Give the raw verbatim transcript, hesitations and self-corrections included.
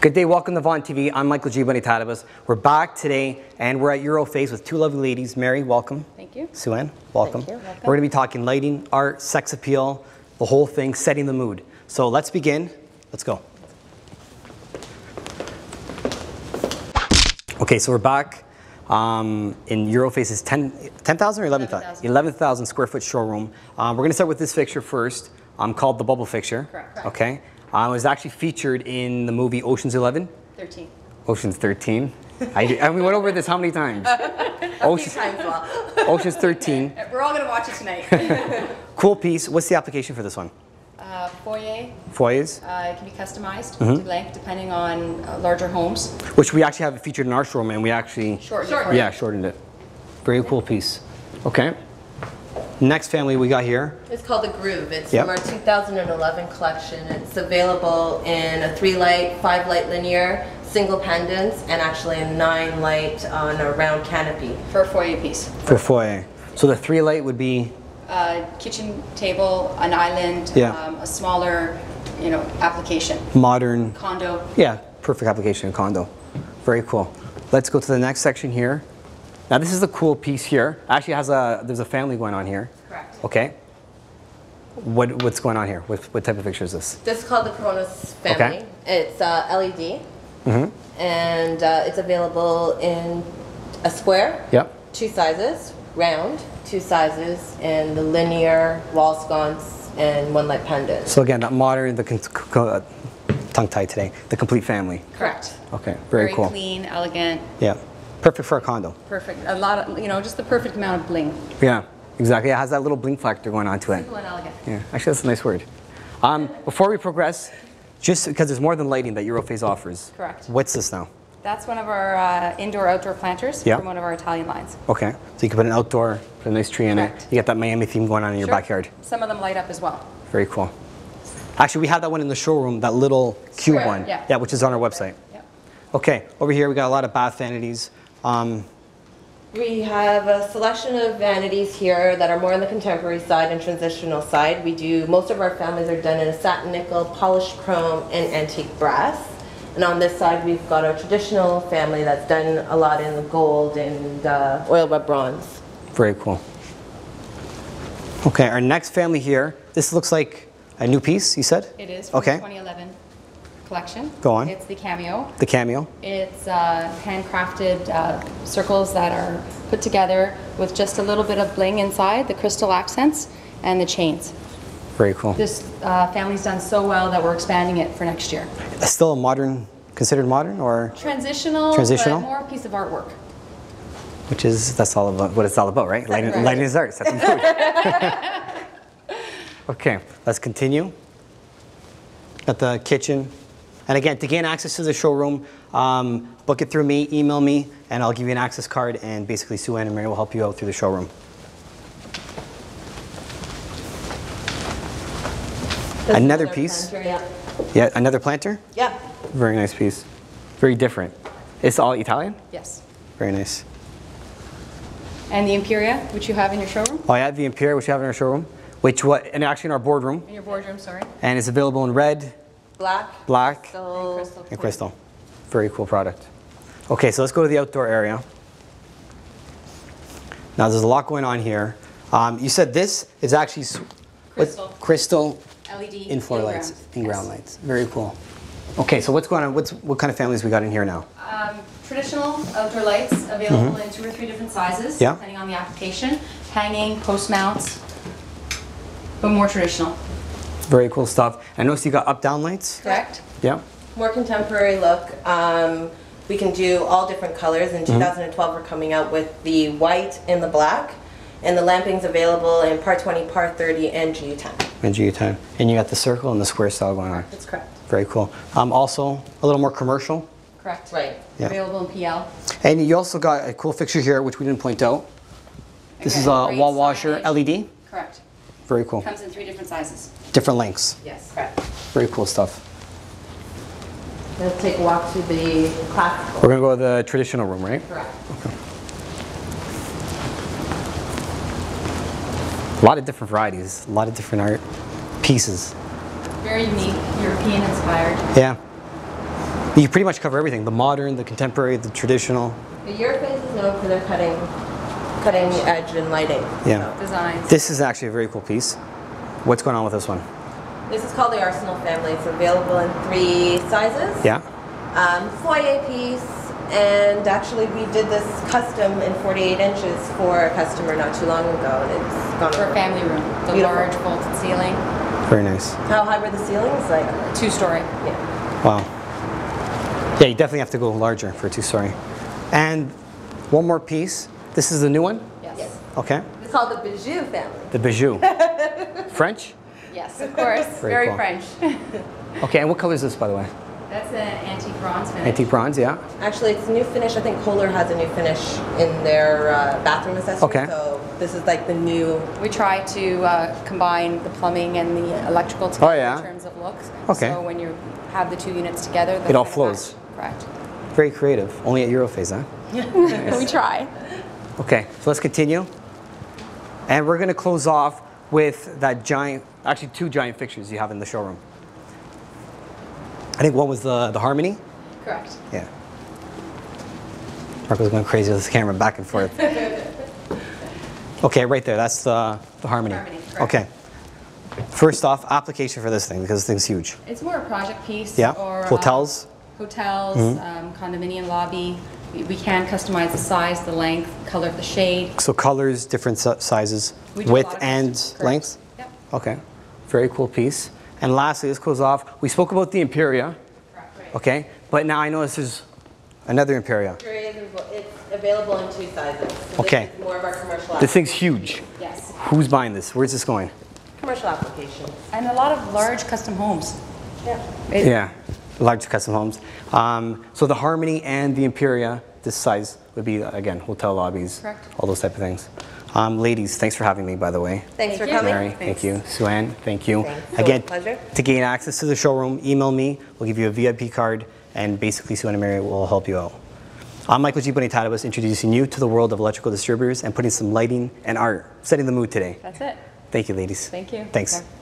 Good day, welcome to Vaughan T V. I'm Michael G. Bonitatibus. We're back today and we're at Eurofase with two lovely ladies. Mary, welcome. Thank you. Sue Ann, welcome. Thank you. Welcome. We're going to be talking lighting, art, sex appeal, the whole thing, setting the mood. So let's begin. Let's go. Okay, so we're back um, in Euroface's ten thousand or eleven thousand? eleven thousand square foot showroom. Um, we're going to start with this fixture first, um, called the bubble fixture. Correct. Okay. Uh, it was actually featured in the movie Ocean's Eleven? Thirteen. Ocean's Thirteen. I, did, I we went over this how many times? Ocean's, a few times, well. Ocean's Thirteen. We're all gonna watch it tonight. Cool piece. What's the application for this one? Uh, foyer. Foyers. Uh, it can be customized mm-hmm. to length depending on uh, larger homes. Which we actually have it featured in our showroom, and we actually shortened it. Yeah, shortened it. Very cool piece. Okay. Next family we got here. It's called The Groove. It's yep. from our two thousand eleven collection. It's available in a three light, five light linear, single pendants, and actually a nine light on a round canopy. For a foyer piece. For foyer. So the three light would be? Uh, kitchen table, an island, yeah. um, a smaller, you know, application. Modern. Condo. Yeah, perfect application in condo. Very cool. Let's go to the next section here. Now this is the cool piece here. Actually has a, there's a family going on here. Correct. Okay. What, what's going on here? What, what type of picture is this? This is called the Kronos family. Okay. It's uh, L E D. Mm-hmm. And uh, it's available in a square. Yep. Two sizes, round, two sizes, and the linear, wall sconce, and one light pendant. So again, that modern, the tongue tied today, the complete family. Correct. Okay, very, very cool. Very clean, elegant. Yeah. Perfect for a condo. Perfect. A lot of, you know, just the perfect amount of bling. Yeah, exactly. It has that little bling factor going on to it. Simple and elegant. Yeah, actually that's a nice word. Um, before we progress, just because there's more than lighting that Eurofase offers. Correct. What's this now? That's one of our uh, indoor-outdoor planters yeah. from one of our Italian lines. Okay. So you can put an outdoor, put a nice tree Correct. in it. You get that Miami theme going on in sure. your backyard. Some of them light up as well. Very cool. Actually, we have that one in the showroom, that little cube Square, one. Yeah. yeah, which is on our website. Yeah. Okay. Over here, we got a lot of bath vanities. Um, we have a selection of vanities here that are more on the contemporary side and transitional side. We do, most of our families are done in a satin nickel, polished chrome, and antique brass. And on this side we've got our traditional family that's done a lot in the gold and uh, oil web bronze. Very cool. Okay, our next family here, this looks like a new piece, you said? It is, from okay. twenty eleven. Collection. Go on. It's the cameo. The cameo. It's uh, handcrafted uh, circles that are put together with just a little bit of bling inside, the crystal accents, and the chains. Very cool. This uh, family's done so well that we're expanding it for next year. It's still a modern, considered modern or? Transitional, Transitional? But more a piece of artwork. Which is, that's all about, what it's all about, right? Lighting, right. lighting is art. That's important. Okay, let's continue. Got the kitchen. And again, to gain access to the showroom, um, book it through me, email me, and I'll give you an access card, and basically Sue Ann and Mary will help you out through the showroom. That's another piece. Planter, yeah. yeah, another planter? Yeah. Very nice piece. Very different. It's all Italian? Yes. Very nice. And the Imperia, which you have in your showroom? Oh, yeah, the Imperia, which you have in our showroom, which what, and actually in our boardroom. In your boardroom, sorry. And it's available in red. Black, Black crystal, and, crystal, and crystal. Very cool product. Okay, so let's go to the outdoor area. Now, there's a lot going on here. Um, you said this is actually crystal, what, crystal L E D in floor lights, in ground lights. Very cool. Okay, so what's going on? What's, what kind of families we got in here now? Um, traditional outdoor lights available mm-hmm. in two or three different sizes, yeah. depending on the application. Hanging, post mounts, but more traditional. Very cool stuff. I noticed you got up-down lights. Correct. Yeah. More contemporary look. Um, we can do all different colors. In two thousand twelve, mm-hmm. we're coming out with the white and the black. And the lamping's available in par twenty, par thirty, and G U ten. And G U ten. And you got the circle and the square style going on. That's correct. Very cool. Um, also, a little more commercial. Correct. Right. Yeah. Available in P L. And you also got a cool fixture here, which we didn't point out. This okay. is a Great wall washer signage. L E D. Correct. Very cool. Comes in three different sizes. Different lengths. Yes, correct. Very cool stuff. We'll take a walk through the classical. We're going to go to the traditional room, right? Correct. Okay. A lot of different varieties, a lot of different art pieces. Very unique, European inspired. Yeah. You pretty much cover everything: the modern, the contemporary, the traditional. But Eurofase is known for their cutting, cutting edge and lighting. Yeah. Designs. This is actually a very cool piece. What's going on with this one? This is called the Arsenal family. It's available in three sizes. Yeah. Um, foyer piece, and actually we did this custom in forty-eight inches for a customer not too long ago, and it's gone for a family room. The Beautiful. large vaulted ceiling. Very nice. How high were the ceilings? Like two-story. Yeah. Wow. Yeah, you definitely have to go larger for two-story. And one more piece. This is the new one? Yes. yes. Okay. It's called the Bijou family. The Bijou. French? Yes, of course. Very, Very cool. French. Okay, and what color is this, by the way? That's an antique bronze finish. Antique bronze, yeah. Actually, it's a new finish. I think Kohler has a new finish in their uh, bathroom accessories. Okay. So this is like the new... We try to uh, combine the plumbing and the electrical together oh, yeah. in terms of looks. Okay. So when you have the two units together... It all flows. Back. Correct. Very creative. Only at Eurofase, huh? Nice. We try. Okay, so let's continue. And we're going to close off with that giant, actually two giant fixtures you have in the showroom. I think one was the, the Harmony? Correct. Yeah. Marco's going crazy with this camera back and forth. Okay, right there. That's the, the Harmony. Harmony, correct. Okay. First off, application for this thing, because this thing's huge. It's more a project piece. Yeah, or hotels. Uh, Hotels, mm-hmm. um, condominium lobby. We, we can customize the size, the length, color of the shade. So colors, different sizes, width and length? Yep. Okay. Very cool piece. And lastly, this goes off. We spoke about the Imperia. Correct, right. Okay. But now I notice there's another Imperia. Imperia is it's available in two sizes. So okay. More of our commercial this thing's huge. Yes. Who's buying this? Where's this going? Commercial application. And a lot of large custom homes. Yeah. It, yeah. Large custom homes. Um, so the Harmony and the Imperia, this size would be, again, hotel lobbies, Correct. all those type of things. Um, ladies, thanks for having me, by the way. Thanks for coming. Mary, thanks. Thank you. Sue Ann, thank you. Thanks. Again, pleasure. To gain access to the showroom, email me. We'll give you a V I P card, and basically Sue Ann and Mary will help you out. I'm Michael G. Bonitatibus, introducing you to the world of electrical distributors and putting some lighting and art, setting the mood today. That's it. Thank you, ladies. Thank you. Thanks. Okay.